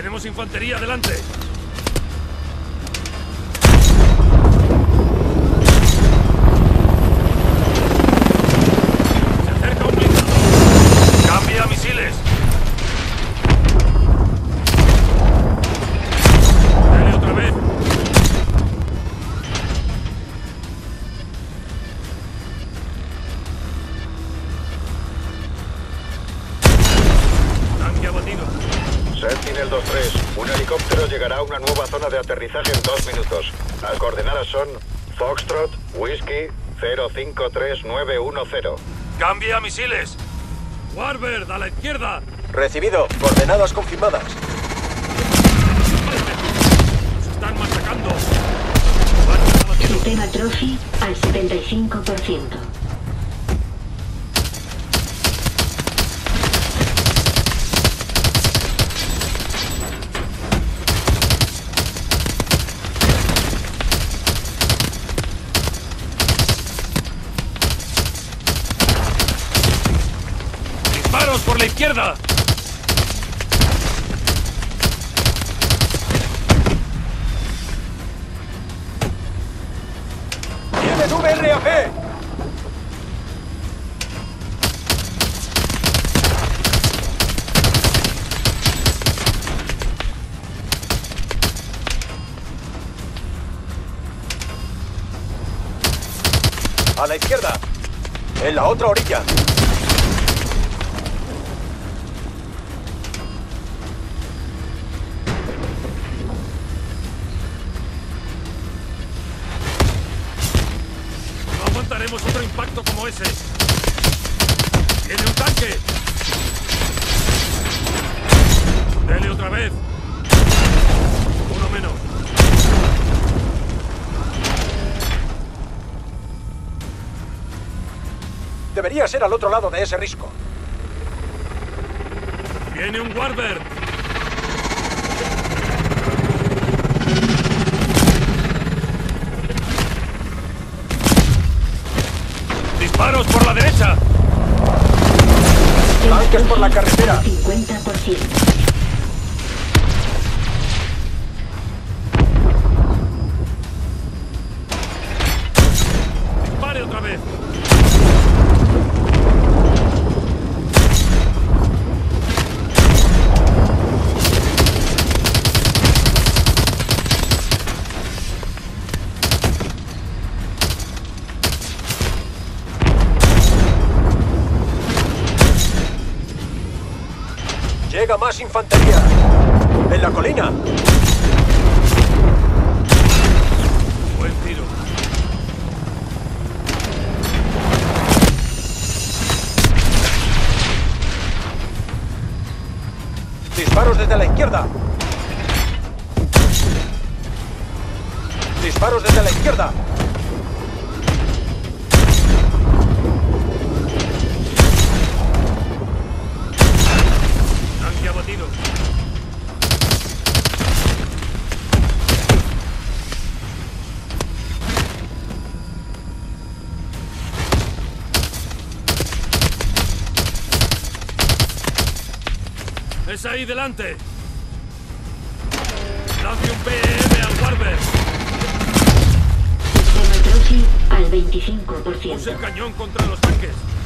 Tenemos infantería delante. Sentinel-2-3, un helicóptero llegará a una nueva zona de aterrizaje en 2 minutos. Las coordenadas son Foxtrot, Whiskey, 053910. ¡Cambie a misiles! ¡Warbird, a la izquierda! Recibido, coordenadas confirmadas. ¡Nos están machacando! Sistema Trophy al 75%. ¡Por la izquierda! ¡Tienen VRAP! ¡A la izquierda! ¡En la otra orilla! Haremos otro impacto como ese. ¡Tiene un tanque! ¡Dele otra vez! Uno menos. Debería ser al otro lado de ese risco. ¡Viene un Warbear! ¡Disparos por la derecha! ¡Tanques por la carretera! 50%. ¡Dispare otra vez! Llega más infantería. En la colina. Buen tiro. Disparos desde la izquierda. Disparos desde la izquierda. ¡Es ahí delante! ¡Lance un PEM al Barber! Sistema Trophy al 25%. ¡Usa el cañón contra los tanques!